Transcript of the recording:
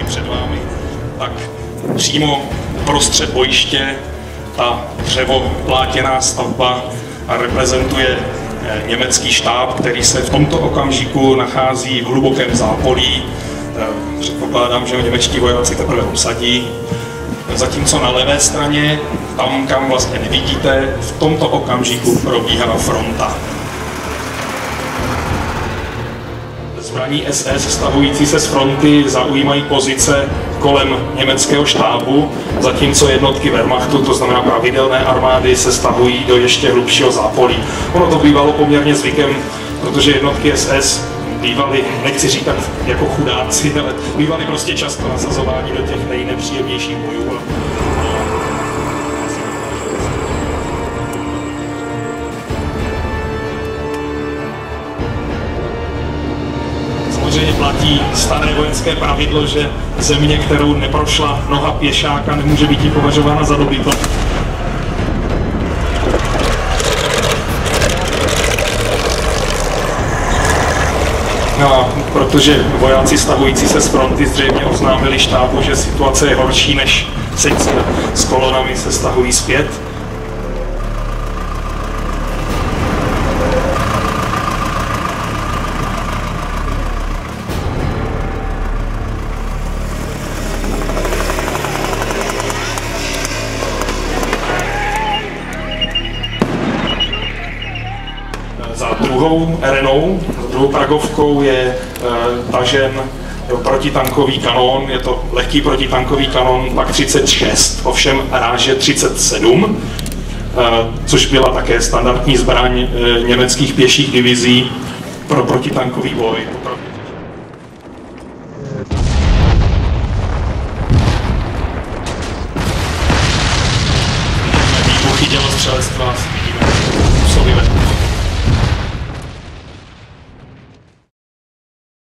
jezdí před vámi, tak přímo uprostřed bojiště ta dřevoplátěná stavba reprezentuje německý štáb, který se v tomto okamžiku nachází v hlubokém zápolí. Předpokládám, že ho němečtí vojáci teprve obsadí. Zatímco na levé straně, tam, kam vlastně nevidíte, v tomto okamžiku probíhá fronta. Zbraní SS stahující se z fronty zaujímají pozice kolem německého štábu, zatímco jednotky Wehrmachtu, to znamená pravidelné armády, se stahují do ještě hlubšího zápolí. Ono to bývalo poměrně zvykem, protože jednotky SS bývaly, nechci říkat jako chudáci, ale bývaly prostě často nasazování do těch nejnepříjemnějších bojů. Samozřejmě platí staré vojenské pravidlo, že země, kterou neprošla noha pěšáka, nemůže být považována za dobyto. No, protože vojáci stahující se z fronty zřejmě oznámili štábu, že situace je horší než cicín. S kolonami se stahují zpět. Za druhou RNou, druhou Pragovkou je tažen protitankový kanón, je to lehký protitankový kanón Pak 36, ovšem ráže 37, což byla také standardní zbraň německých pěších divizí pro protitankový boj. Výbuchy dělostřelectva vidíme, působíme.